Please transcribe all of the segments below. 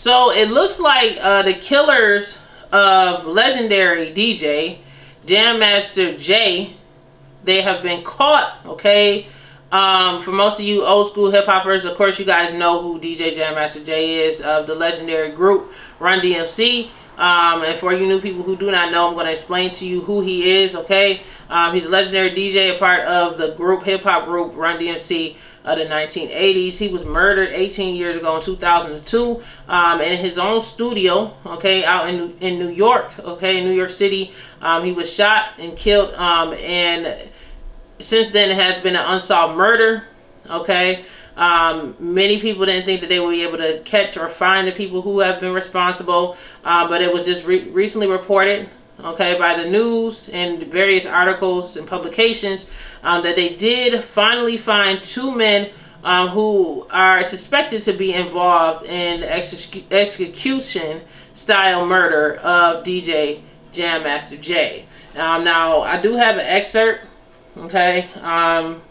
So it looks like the killers of legendary DJ Jam Master Jay, they have been caught. Okay, for most of you old school hip hoppers, of course you guys know who DJ Jam Master Jay is, of the legendary group Run DMC. And for you new people who do not know, I'm going to explain to you who he is. Okay, he's a legendary DJ, a part of the group, hip hop group Run DMC of the 1980s. He was murdered 18 years ago in 2002 in his own studio, okay, out in New York, okay, in New York City. He was shot and killed, and since then it has been an unsolved murder, okay. Many people didn't think that they would be able to catch or find the people who have been responsible, but it was just recently reported, okay, by the news and various articles and publications that they did finally find two men who are suspected to be involved in execution style murder of DJ Jam Master Jay. Now I do have an excerpt, okay, and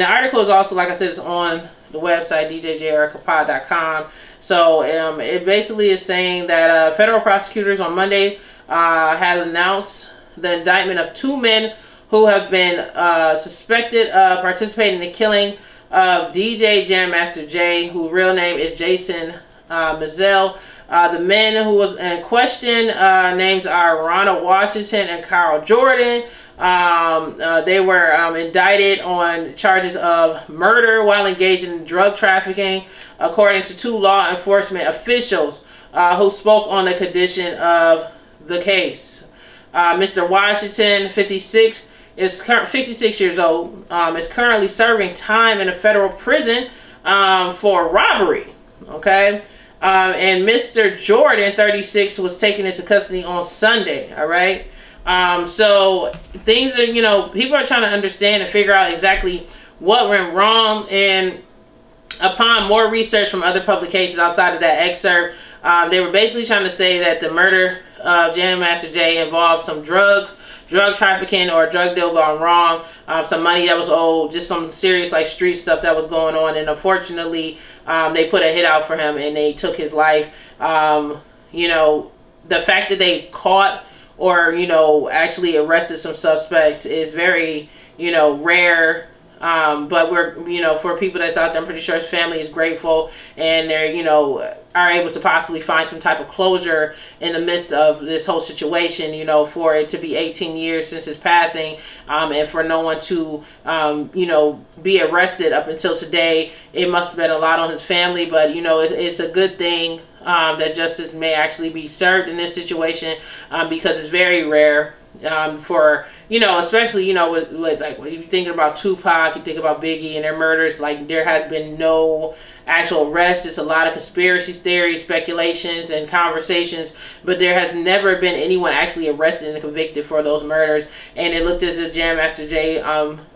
the article is also, like I said, it's on the website djjayericapod.com. So it basically is saying that federal prosecutors on Monday have announced the indictment of two men who have been suspected of participating in the killing of DJ Jam Master Jay, whose real name is Jason Mizell. The men who was in question, names are Ronald Washington and Carl Jordan. They were indicted on charges of murder while engaged in drug trafficking, according to two law enforcement officials who spoke on the condition of the case. Mr. Washington, 56 years old, is currently serving time in a federal prison for robbery, okay? And Mr. Jordan, 36, was taken into custody on Sunday, all right? So things are, you know, people are trying to understand and figure out exactly what went wrong. And upon more research from other publications outside of that excerpt, they were basically trying to say that the murder of Jam Master Jay involved some drugs, drug trafficking, or a drug deal gone wrong, some money that was owed, just some serious like street stuff that was going on. And unfortunately, they put a hit out for him and they took his life. You know, the fact that they caught or, you know, actually arrested some suspects is very, you know, rare. But we're, you know, for people that's out there, I'm pretty sure his family is grateful and they're, you know, are able to possibly find some type of closure in the midst of this whole situation, you know, for it to be 18 years since his passing, and for no one to, you know, be arrested up until today. It must have been a lot on his family, but, you know, it's a good thing that justice may actually be served in this situation, because it's very rare. For, you know, especially, you know, with like when you think about Tupac, you think about Biggie and their murders, like there has been no actual arrest. It's a lot of conspiracy theories, speculations, and conversations, but there has never been anyone actually arrested and convicted for those murders. And it looked as if Jam Master Jay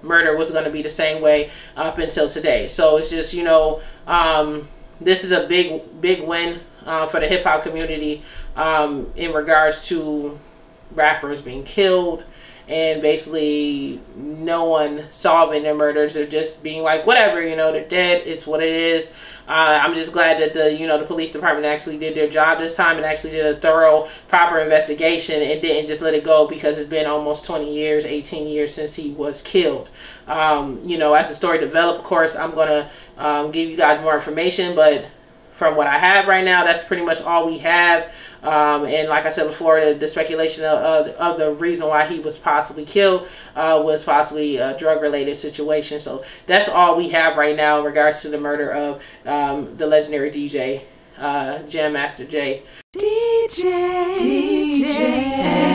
murder was going to be the same way up until today. So it's just, you know, this is a big win for the hip hop community in regards to rappers being killed and basically no one solving their murders. They're just being like, whatever, you know, they're dead, it's what it is. I'm just glad that the, you know, the police department actually did their job this time and actually did a thorough, proper investigation and didn't just let it go because it's been almost 20 years, 18 years since he was killed. You know, as the story developed, of course, I'm gonna give you guys more information, but from what I have right now, that's pretty much all we have. And like I said before, the speculation of the reason why he was possibly killed was possibly a drug-related situation. So that's all we have right now in regards to the murder of the legendary DJ Jam Master Jay. DJ.